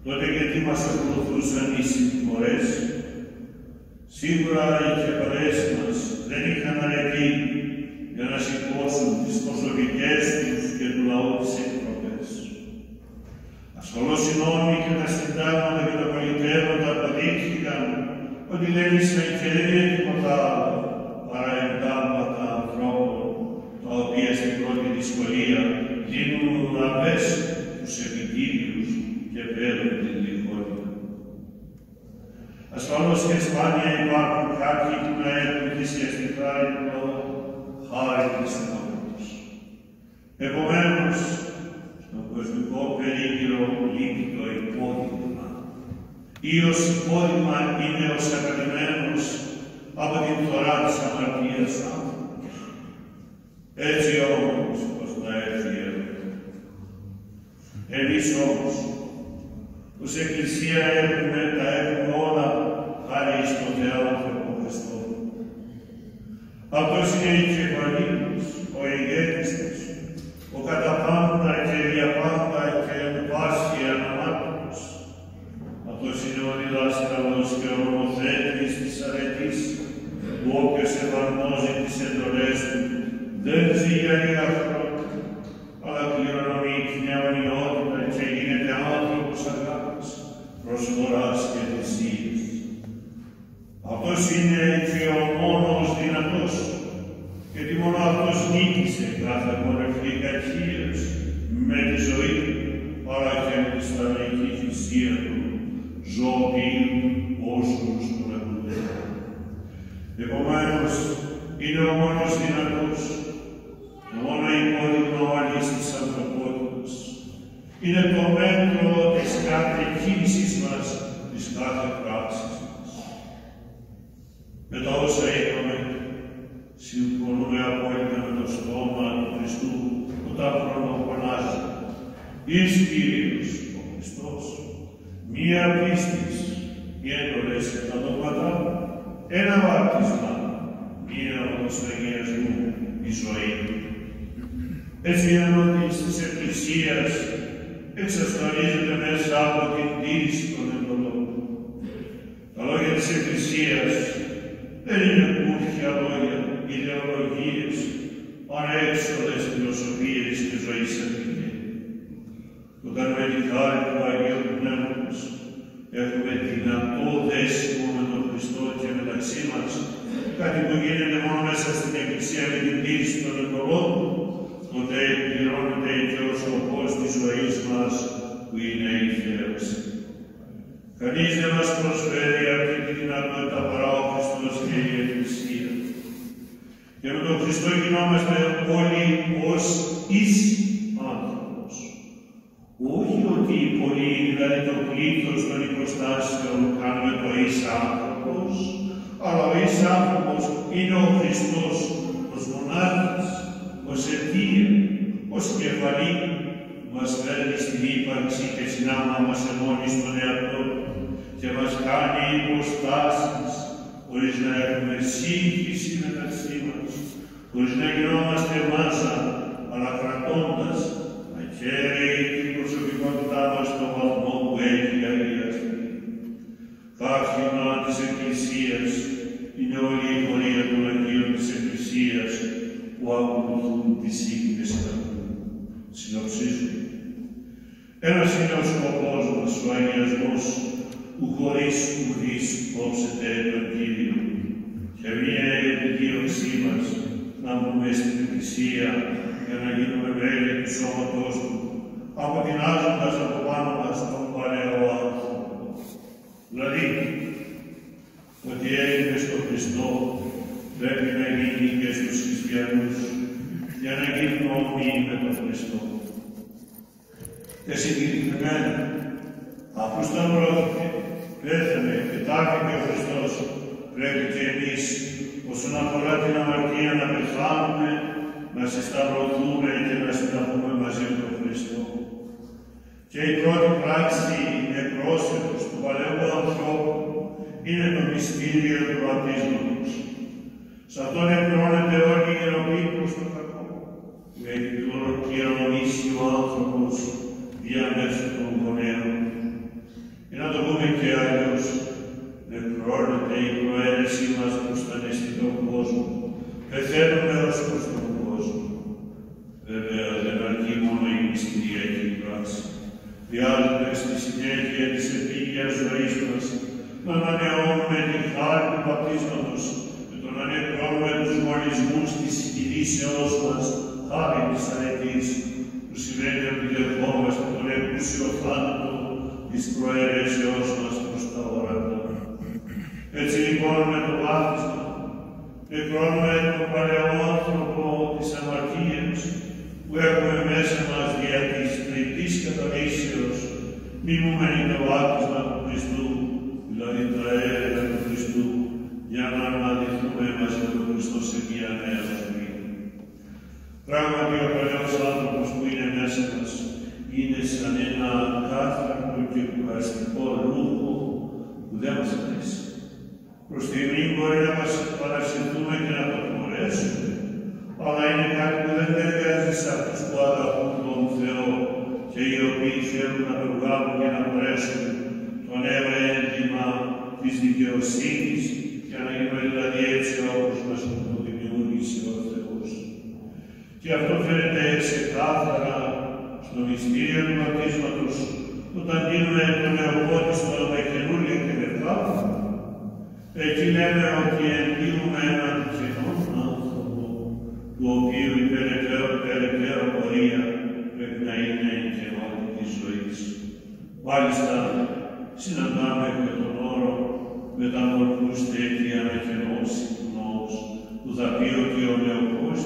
Τότε γιατί μας ακολουθούσαν οι συμφορές. Σίγουρα οι κεφαλές μας δεν είχαν αρετή για να σηκώσουν τις προσωπικές τους και του λαού της εκτροπές. Ασφαλώς οι νόμοι και τα συντάγματα και τα πολιτεύματα αποδείχθηκαν ότι δεν ήσαν και δεν είναι τίποτα παρά εντάγματα ανθρώπων, τα οποία στην πρώτη δυσκολία δίνουν ουραβές τους επικίνδυνους και παίρνουν την λιγότητα. Ασφαλώς και σπάνια υπάρχουν κάποιοι που να έχουν θυσιαστικά ενώ χάρη της ενότητας. Επομένως, στον κοσμικό περίγυρο λείπει το υπόδειγμα. Ή ως υπόδειγμα είναι ο σακατεμένος από την φθορά της αμαρτίας άνθρωπος. Έτσι όμως πως να έρθει η έρευνα. Εμείς όμως, ως Εκκλησία έχουμε τα έχουμε όλα χάρη στον Θεάνθρωπο Χριστό. Αυτός είναι η κεφαλή μας, ο ηγέτης μας, Και Και αυτό φαίνεται ξεκάθαρα στο μυστήριο του βαπτίσματος, όταν δίνουμε το νεοπότισμα με καινούργια και μετά, εκεί λέμε ότι εντύχουμε έναν κοινόν άνθρωπο, του οποίου η περαιτέρω πορεία πρέπει να είναι η κοινότητα της ζωής. Μάλιστα, συναντάμε και τον όρο μεταμορφούστε και ανακαινώσει του νόμου, που θα πει ότι ο νεοπότης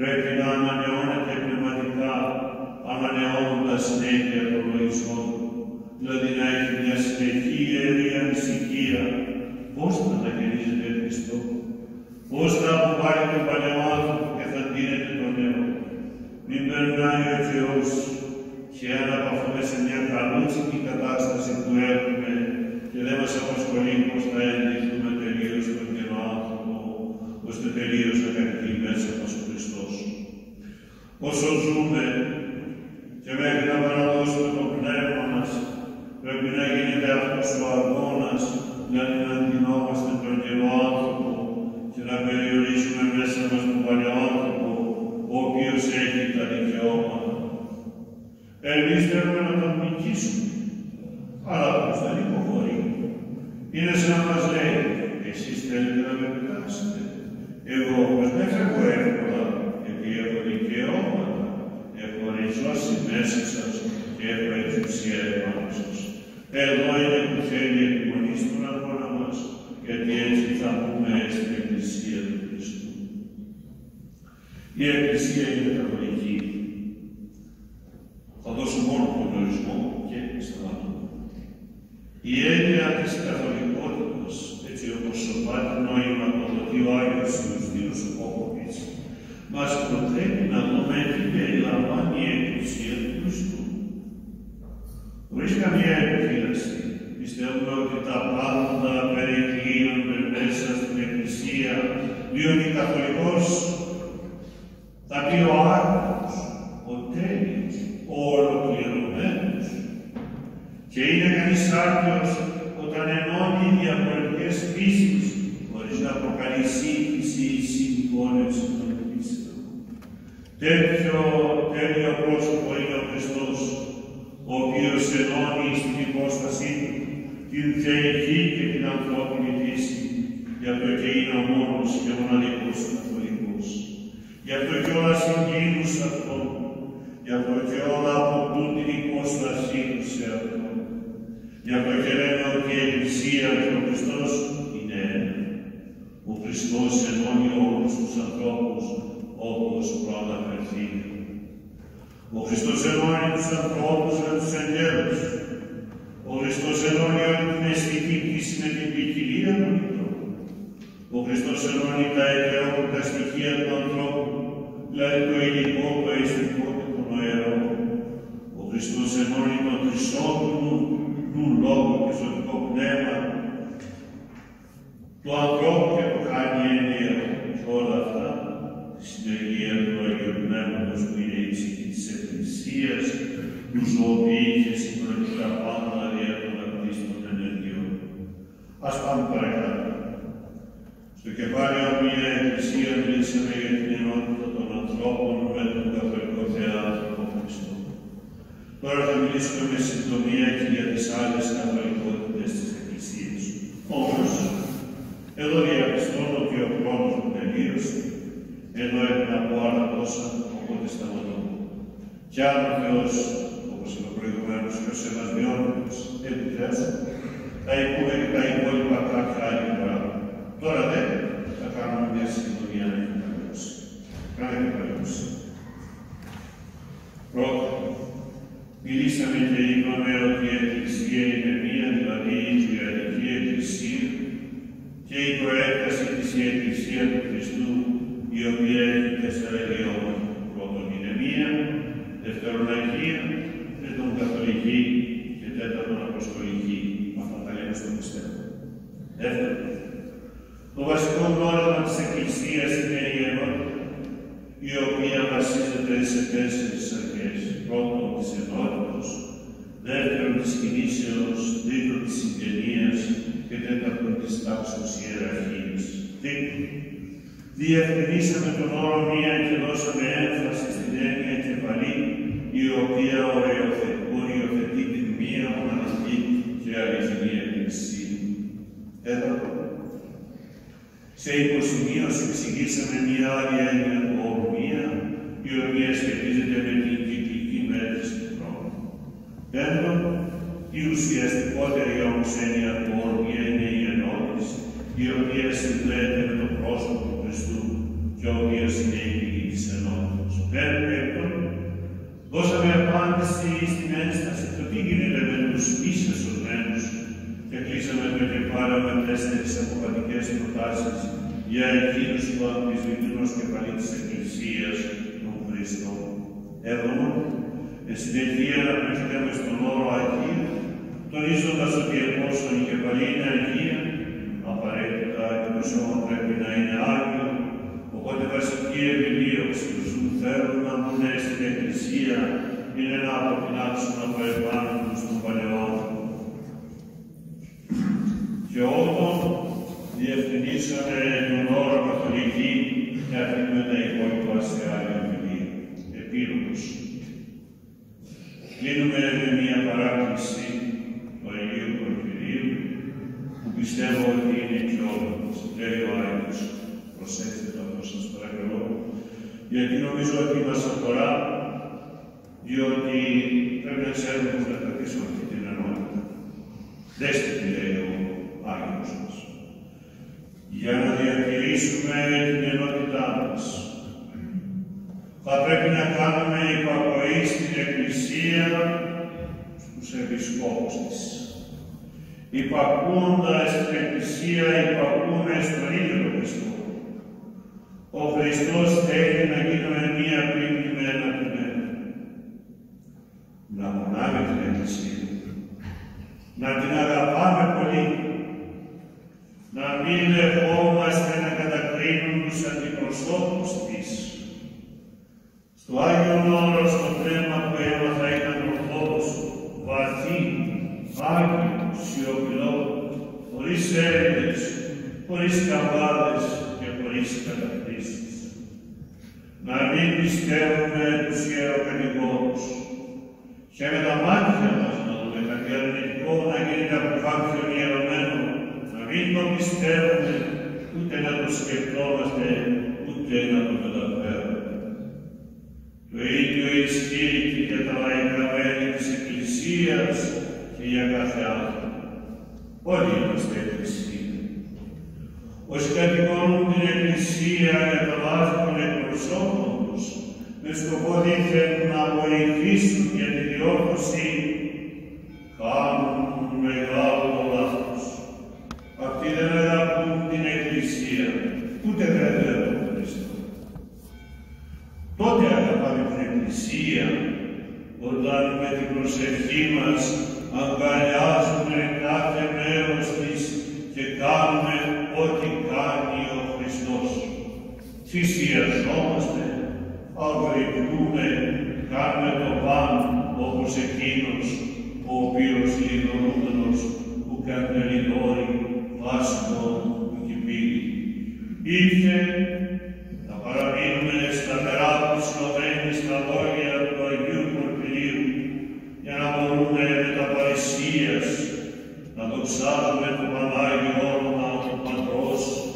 πρέπει να ανανεώνεται πνευματικά, ανανεώνοντας συνέχεια τον λογισμό του. Δηλαδή να έχει μια συνεχή ιερή ανησυχία. Πώς θα αναγεννίζεται ο Χριστό, πώς θα αποβάλει τον παλαιό άνθρωπο και θα τίνεται τον νέο. Μην περνάει ο Θεός και αναπαυθούμε σε μια καλούτσικη κατάσταση που έχουμε και δεν μας απασχολεί πώς θα ενδειχθούμε τελείως τον καινό άνθρωπο, ώστε τελείως να κατοικεί μέσα μας ο Χριστός. Όσο ζούμε και μέχρι να παραδώσουμε το πνεύμα μας, πρέπει να γίνεται αυτός ο αγώνας για να αντινόμαστε τον καινό άνθρωπο και να περιορίσουμε μέσα μας τον παλαιό άνθρωπο, ο οποίος έχει τα δικαιώματα. Εμείς θέλουμε να τον νικήσουμε, αλλά πώς δεν υποχωρεί. Είναι σαν να μας λέει, εσείς θέλετε να με πετάσετε. Εγώ όμως δεν έχω εύκολα, γιατί έχω δικαιώματα, έχω ριζώσει μέσα σας και έχω εξουσία επάνω σας. Εδώ είναι που θέλει η επιμονή στον αγώνα μας, γιατί έτσι θα πούμε στην Εκκλησία του Χριστού. Η Εκκλησία είναι καθολική. Θα δώσω μόνο τον ορισμό και σταματώ. Η έννοια της καθολικότητας, έτσι όπως σωμάται νόημα το ότι ο Άγιος Ιουστίνος ο Πόκοβιτς, μας προτρέπει να δούμε τι περιλαμβάνει η Εκκλησία του Χριστού. Χωρίς καμία επιφύλαξη, πιστεύουμε ότι τα πάντα περικλείονται μέσα στην Εκκλησία, διότι καθολικός θα πει ο Άγιος, ο τέλειος, ο ολοκληρωμένος. Και είναι κανείς Άγιος όταν ενώνει διαφορετικές πίσης, χωρίς να προκαλεί σύγχυση ή συγκόνευση των πίσεων. Τέτοιο τέλειο πρόσωπο είναι ο Χριστός, ο οποίος ενώνει στην υπόστασή του την θεϊκή και την ανθρώπινη φύση, γι' αυτό και είναι ο μόνος και μοναδικός καθολικός. Γι' αυτό και όλα συγκλίνουν σε αυτόν, γι' αυτό και όλα αποκτούν την υπόστασή του σε αυτόν. Γι' αυτό και λέμε ότι η Εκκλησία και ο Χριστός είναι ένα. Ο Χριστός ενώνει όλους τους ανθρώπους, όπως προαναφερθήκε. Ο Χριστός ενώνει τους ανθρώπους με τους εντέλους. Ο Χριστός ενώνει όλη την αισθητική πτήση με την ποικιλία των ανθρώπων. Ο Χριστός ενώνει τα ελαιότητα στοιχεία του ανθρώπου, δηλαδή το υλικό, το αισθητικό και τον αερό. Ο Χριστός ενώνει τον χρυσόβουνο του λόγου και ζωτικό πνεύμα, του ανθρώπου και του κάνει ενία. Και όλα αυτά, τη συνεργία του Αγίου Πνεύματος που είναι η ψυχή της Εκκλησίας, τους οδήγησε συγχρονικά πάντα δια των βαπτίστων ενεργειών. Ας πάμε παρακάτω. Στο κεφάλαιο μία Εκκλησία μιλήσαμε για την ενότητα των ανθρώπων με τον καθολικό θεάτρο του Χριστού. Τώρα θα μιλήσουμε με συντομία και για τις άλλες καθολικότητες της Εκκλησίας. Όμως, εδώ διαπιστώνω ότι ο χρόνος μου τελείωσε, ενώ έπρεπε να πω άλλα τόσα, οπότε σταματώ. Κι αν ο Θεός, όπως είπε προηγουμένως, και ο Σεβασμιώνιος, επιτρέψουν, θα υπούμε και τα υπόλοιπα κάποια άλλη πράγματα. Τώρα δεν θα κάνουμε μια σύντομη ανακοίνωση. Κάνε ανακοίνωση. Πρώτα, μιλήσαμε και είπαμε ότι η Εκκλησία είναι μία, δηλαδή η Ιουδαϊκή Εκκλησία και η προέκταση της Εκκλησίας του Χριστού, η οποία έχει τέσσερα ιδιώματα. Πρώτον είναι μία, δεύτερον Αγία, τρίτον Καθολική και τέταρτον Αποστολική. Αυτά τα λέμε στον πιστεύω. Δεύτερον, το βασικό νόημα της Εκκλησίας είναι η ενότητα, η οποία βασίζεται σε τέσσερις αρχές. Πρώτον της ενότητος, δεύτερον της κινήσεως, τρίτον της συγγενείας και τέταρτον της τάξης ιεραρχίας. Δεύτερον, διευκρινίσαμε τον όρο μία και δώσαμε έμφαση στην έννοια κεφαλή, η οποία οριοθετεί την μία μοναδική και αληθινή έλλειψη. Τέταρτο. Σε υποσημείωση εξηγήσαμε μια άλλη έννοια ορμία, η οποία σχετίζεται με την κυκλική μέτρηση του χρόνου. Πέμπτο. Η ουσιαστικότερη όμως έννοια του ορμία είναι η ενόχληση, η οποία συνδέεται με το πρόσωπο του Χριστού και ο οποίο είναι η πηγή της ενόχλησης. Πέμπτο. Δώσαμε απάντηση στην ένσταση του τι γίνεται με τους μη σωσμένους και κλείσαμε με την πάρα με τέσσερις αποφατικές προτάσεις για εκείνους που αμφισβητούν ως κεφαλή της Εκκλησίας των Χριστών. Έβδομο, εν συνεχεία αναφερθήκαμε στον όρο Αγία, τονίζοντας ότι εφόσον η κεφαλή είναι Αγία, απαραίτητα το σώμα πρέπει να είναι άγιο, οπότε βασική επιδίωξη του θέλουν να μπουν στην Εκκλησία είναι να αποκοινάξουν από επάνω τους τον παλαιό. Και όταν διευκρινίσαμε τον όρο Καθολική και αφήνουμε τα υπόλοιπα σε άλλη ομιλία. Επίλογος. Κλείνουμε με μια παράκληση του Αγίου Πορφυρίου που πιστεύω ότι είναι πιο λέει ο Άγιος. Προσέξτε το αυτό σας παρακαλώ. Γιατί νομίζω ότι μας αφορά, διότι πρέπει να ξέρουμε πώς να κρατήσουμε αυτή την ενότητα. Δέστε τι λέει ο Άγιος μας. Για να διατηρήσουμε την ενότητά μας, θα πρέπει να κάνουμε υπακοή στην Εκκλησία στους επισκόπους της. Υπακούντας την Εκκλησία, υπακούμε στον ίδιο τον Χριστό. Ο Χριστός θέλει να γίνουμε μία πλήρη με ένα πνεύμα. Να μονάμε την Εκκλησία. Να την αγαπάμε πολύ. Να μην δεχόμαστε να κατακρίνουν τους αντιπροσώπους της. Στο Άγιον Όρο το πνεύμα που έμαθα ήταν ορθόδοξο, βαθύ, άγιο, σιωπηλό, χωρίς έρευνες, χωρίς καβάδες και χωρίς κατακρίσεις. Να μην πιστεύουμε τους ιεροκανηγόρους και με τα μάτια μας να δούμε κάτι αρνητικό να γίνεται από κάποιον ιερωμένο, να μην το πιστεύουμε, ούτε να το σκεφτόμαστε, ούτε να το μεταφέρουμε. Το ίδιο ισχύει και για τα λαϊκά μέλη της Εκκλησίας και για κάθε άνθρωπο. Όλοι είμαστε Εκκλησία. Όσοι κατηγορούν την Εκκλησία για τα λάθη των εκπροσώπων τους, με σκοπό δίθεν να βοηθήσουν για τη διόρθωση, κάνουν μεγάλο λάθος. Αυτοί δεν αγαπούν την Εκκλησία, ούτε κρατεύουν τον Χριστό. Τότε αγαπάμε την Εκκλησία, όταν με την προσευχή μας αγκαλιάζουμε κάθε μέρος της και κάνουμε ό,τι κάνει ο Χριστός. Θυσιαζόμαστε, αγορευτούμε, κάνουμε το πάνω όπως εκείνος ο οποίος λιδωρούμενος που κάντε λιδώρη, βάσιμο που κυπήρει. Ήρθε να παραμείνουμε σταθερά τους σλωμένοι στα λόγια του Αγίου Πορφυρίου για να μπορούμε με τα παρησίας να δοξάζουμε το Πανάγιο όνομα του Πατρός